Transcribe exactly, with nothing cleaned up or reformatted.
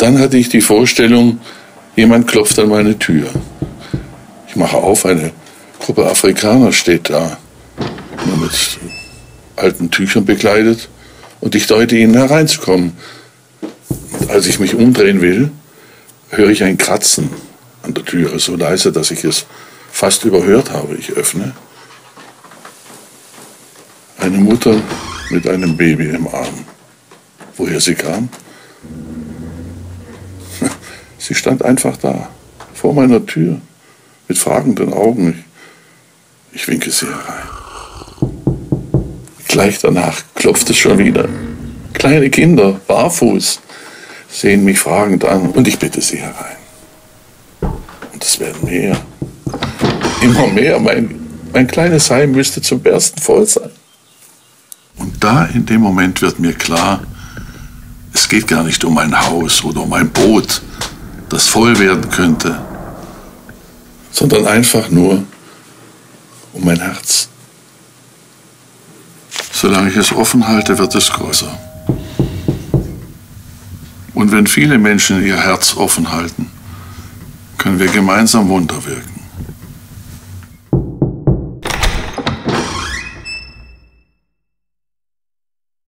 Dann hatte ich die Vorstellung, jemand klopft an meine Tür. Ich mache auf, eine Gruppe Afrikaner steht da, mit alten Tüchern bekleidet, und ich deute ihnen hereinzukommen. Und als ich mich umdrehen will, höre ich ein Kratzen an der Tür, so leise, dass ich es fast überhört habe. Ich öffne. Eine Mutter mit einem Baby im Arm. Woher sie kam? Sie stand einfach da, vor meiner Tür, mit fragenden Augen. Ich, ich winke sie herein. Gleich danach klopft es schon wieder. Kleine Kinder, barfuß, sehen mich fragend an und ich bitte sie herein. Und es werden mehr, immer mehr. Mein, mein kleines Heim müsste zum Bersten voll sein. Und da in dem Moment wird mir klar, es geht gar nicht um ein Haus oder um ein Boot, das voll werden könnte, sondern einfach nur um mein Herz. Solange ich es offen halte, wird es größer. Und wenn viele Menschen ihr Herz offen halten, können wir gemeinsam Wunder wirken.